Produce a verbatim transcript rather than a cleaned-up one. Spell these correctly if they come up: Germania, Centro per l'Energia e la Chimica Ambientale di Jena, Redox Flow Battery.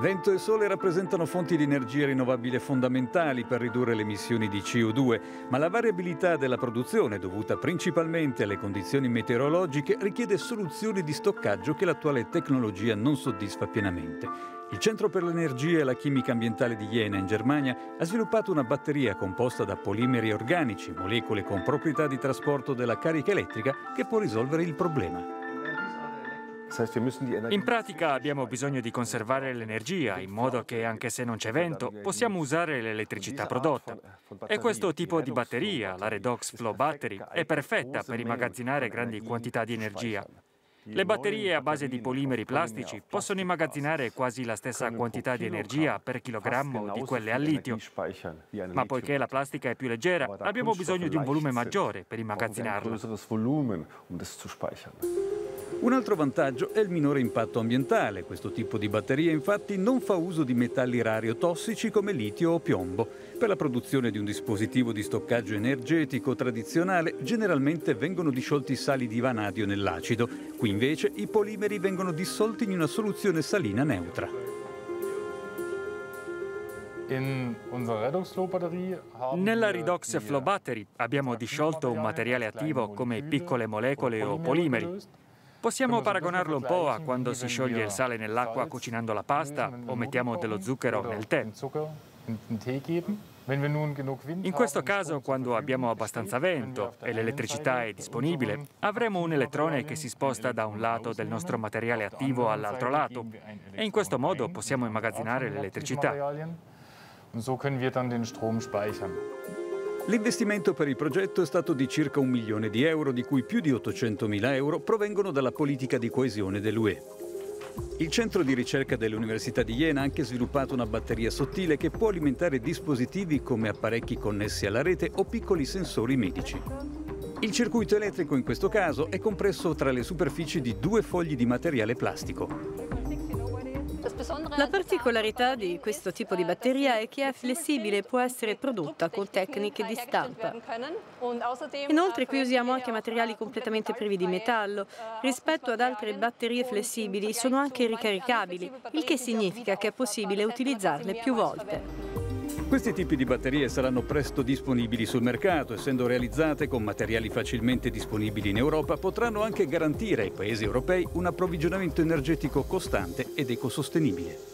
Vento e sole rappresentano fonti di energia rinnovabile fondamentali per ridurre le emissioni di C O due, ma la variabilità della produzione, dovuta principalmente alle condizioni meteorologiche, richiede soluzioni di stoccaggio che l'attuale tecnologia non soddisfa pienamente. Il Centro per l'Energia e la Chimica Ambientale di Jena, in Germania, ha sviluppato una batteria composta da polimeri organici, molecole con proprietà di trasporto della carica elettrica, che può risolvere il problema. In pratica abbiamo bisogno di conservare l'energia in modo che, anche se non c'è vento, possiamo usare l'elettricità prodotta. E questo tipo di batteria, la Redox Flow Battery, è perfetta per immagazzinare grandi quantità di energia. Le batterie a base di polimeri plastici possono immagazzinare quasi la stessa quantità di energia per chilogrammo di quelle al litio. Ma poiché la plastica è più leggera, abbiamo bisogno di un volume maggiore per immagazzinarla. Un altro vantaggio è il minore impatto ambientale. Questo tipo di batteria infatti non fa uso di metalli rari o tossici come litio o piombo. Per la produzione di un dispositivo di stoccaggio energetico tradizionale generalmente vengono disciolti sali di vanadio nell'acido. Qui invece i polimeri vengono dissolti in una soluzione salina neutra. Nella Redox Flow Battery abbiamo disciolto un materiale attivo come piccole molecole o polimeri. Possiamo paragonarlo un po' a quando si scioglie il sale nell'acqua cucinando la pasta o mettiamo dello zucchero nel tè. In questo caso, quando abbiamo abbastanza vento e l'elettricità è disponibile, avremo un elettrone che si sposta da un lato del nostro materiale attivo all'altro lato e in questo modo possiamo immagazzinare l'elettricità. L'investimento per il progetto è stato di circa un milione di euro, di cui più di ottocentomila euro provengono dalla politica di coesione dell'U E. Il centro di ricerca dell'Università di Jena ha anche sviluppato una batteria sottile che può alimentare dispositivi come apparecchi connessi alla rete o piccoli sensori medici. Il circuito elettrico in questo caso è compresso tra le superfici di due fogli di materiale plastico. La particolarità di questo tipo di batteria è che è flessibile e può essere prodotta con tecniche di stampa. Inoltre qui usiamo anche materiali completamente privi di metallo. Rispetto ad altre batterie flessibili sono anche ricaricabili, il che significa che è possibile utilizzarle più volte. Questi tipi di batterie saranno presto disponibili sul mercato. Essendo realizzate con materiali facilmente disponibili in Europa, potranno anche garantire ai paesi europei un approvvigionamento energetico costante ed ecosostenibile.